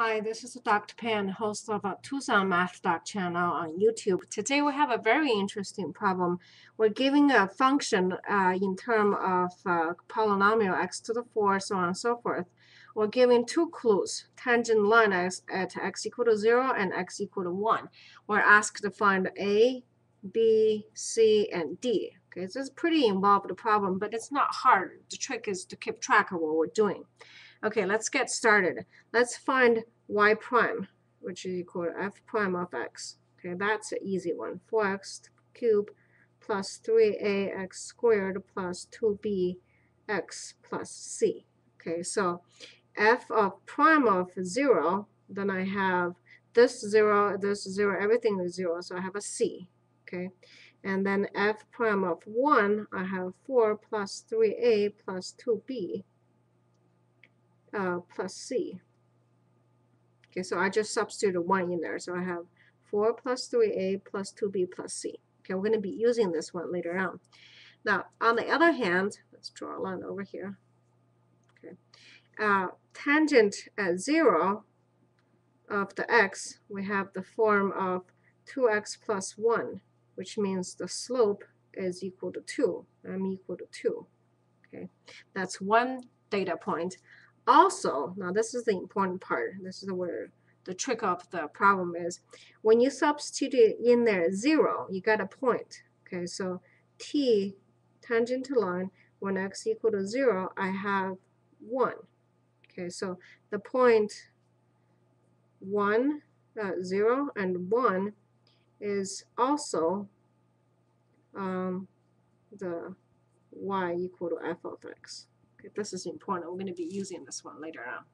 Hi, this is Dr. Pan, host of our Tucson Math Doc channel on YouTube. Today we have a very interesting problem. We're giving a function in terms of polynomial x to the 4, so on and so forth. We're giving two clues, tangent line at x equal to 0 and x equal to 1. We're asked to find a, b, c, and d. Okay, so it's a pretty involved problem, but it's not hard. The trick is to keep track of what we're doing. Okay, let's get started. Let's find y prime, which is equal to f prime of x. Okay, that's an easy one. 4x cubed plus 3ax squared plus 2bx plus c. Okay, so f of prime of 0, then I have this 0, everything is 0, so I have a c. Okay, and then f prime of 1, I have 4 plus 3a plus 2b. Plus c. Okay, so I just substituted 1 in there, so I have 4 plus 3a plus 2b plus c. Okay, we're going to be using this one later on. Now, on the other hand, let's draw a line over here. Okay, tangent at 0 of the x, we have the form of 2x plus 1, which means the slope is equal to 2. I'm equal to 2. Okay, that's one data point. Also, now this is the important part. This is where the trick of the problem is. When you substitute in there 0, you got a point. Okay, so t tangent to line when x equal to 0, I have 1. Okay, so the point 0 and 1 is also the y equal to f of x. Okay, this is important. We're going to be using this one later on.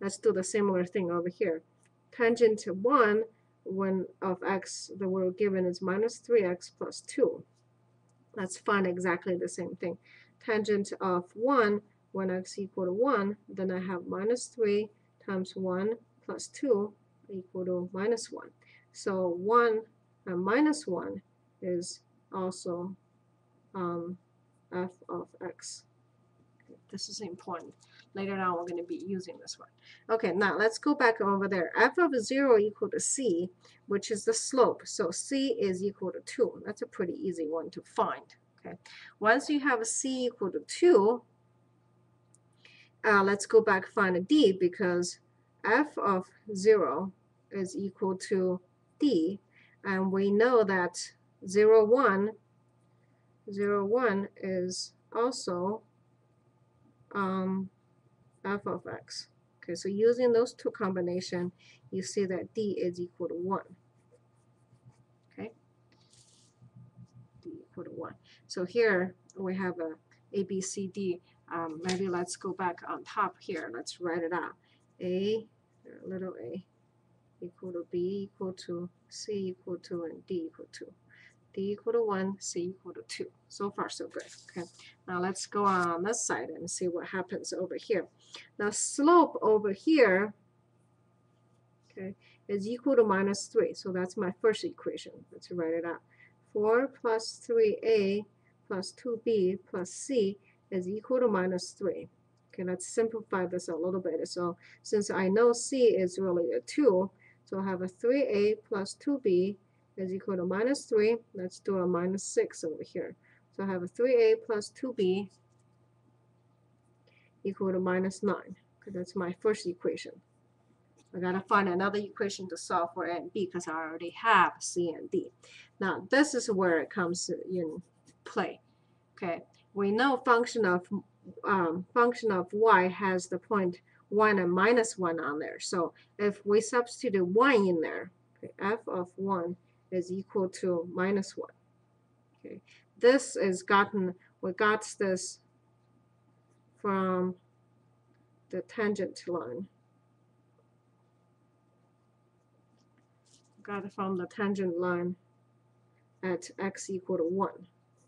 Let's do the similar thing over here. Tangent to 1 when of x, the word given is minus 3x plus 2. Let's find exactly the same thing. Tangent of 1 when x equal to 1, then I have minus 3 times 1 plus 2 equal to minus 1. So 1 and minus 1 is also f of x. This is important. Later on, we're going to be using this one. Okay, now let's go back over there. F of 0 equal to c, which is the slope. So c is equal to 2. That's a pretty easy one to find. Okay, once you have a c equal to 2, let's go back find a d, because f of 0 is equal to d, and we know that 0, 1 is also f of x. Okay, so using those two combination, you see that d is equal to 1. Okay, d equal to 1. So here we have a b c d. Maybe let's go back on top here. Let's write it out. A little a equal to b equal to c equal to and d equal to. D equal to 1, c equal to 2. So far, so good. Okay. Now let's go on this side and see what happens over here. Now slope over here, okay, is equal to minus 3. So that's my first equation. Let's write it out. 4 plus 3a plus 2b plus c is equal to minus 3. Okay, let's simplify this a little bit. So since I know c is really a 2, so I have a 3a plus 2b is equal to minus 3. Let's do a minus 6 over here. So I have a 3a plus 2b equal to minus 9. Okay, that's my first equation. I got to find another equation to solve for a and b, because I already have c and d. Now this is where it comes in play. Okay, we know function of y has the point 1 and minus 1 on there. So if we substitute 1 in there, okay, f of 1 is equal to minus 1. Okay, this is gotten, we got this from the tangent line. Got it from the tangent line at x equal to 1.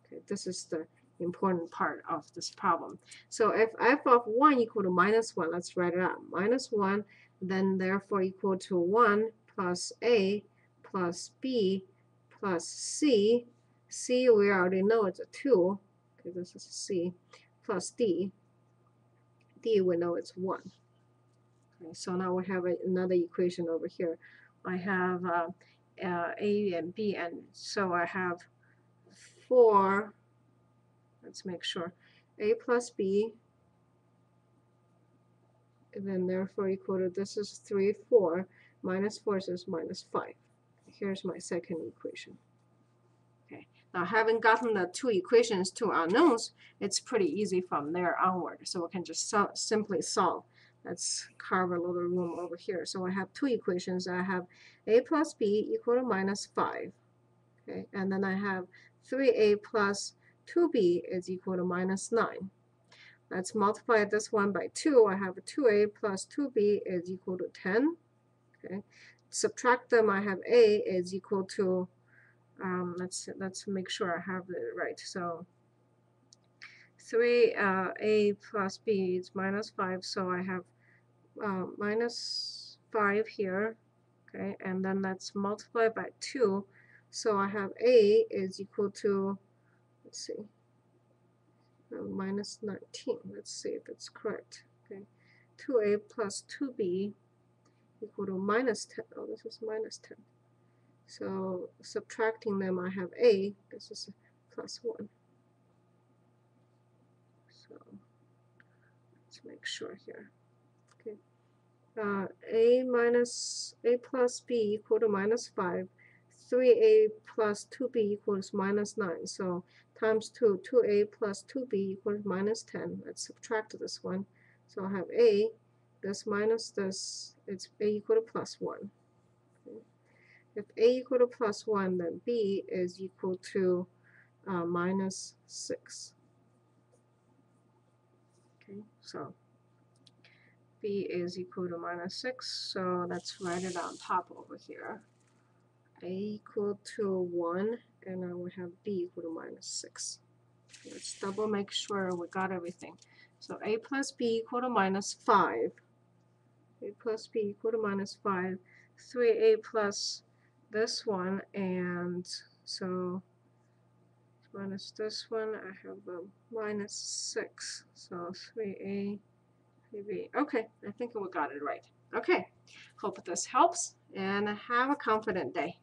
Okay, this is the important part of this problem. So if f of 1 equal to minus 1, let's write it out. Minus 1, then therefore equal to 1 plus a plus b plus c. c we already know it's a 2. Okay, this is c. Plus d. d we know it's 1. Okay, things. So now we have another equation over here. I have A and B, and so I have 4, let's make sure, A plus B, and then therefore equal to, this is 3, 4, minus 4 is minus 5. Here's my second equation. Okay. Now, having gotten the two equations, two unknowns, it's pretty easy from there onward. So we can just simply solve. Let's carve a little room over here. So I have two equations. I have A plus B equal to minus 5. Okay, and then I have 3A plus 2B is equal to minus 9. Let's multiply this one by 2. I have 2A plus 2B is equal to 10. Okay, subtract them. I have A is equal to, let's make sure I have it right. So 3A plus B is minus 5, so I have minus 5 here, okay, and then let's multiply by 2, so I have A is equal to, let's see, minus 19, let's see if it's correct, okay, 2A plus 2B equal to minus 10, oh, this is minus 10, so subtracting them, I have A, this is plus 1. Let's make sure here. Okay, A plus B equal to minus 5. 3A plus 2B equals minus 9. So times 2, 2A plus 2B equals minus 10. Let's subtract this one. So I have A, this minus this, it's A equal to plus 1. Okay. If A equal to plus 1, then B is equal to minus 6. So B is equal to minus 6, so let's write it on top over here. A equal to 1, and now we have B equal to minus 6. Let's double make sure we got everything. So A plus B equal to minus 5. A plus B equal to minus 5. 3A plus this one, and so minus this one, I have a minus 6, so 3A, 3B. Okay, I think we got it right. Okay, hope this helps, and have a confident day.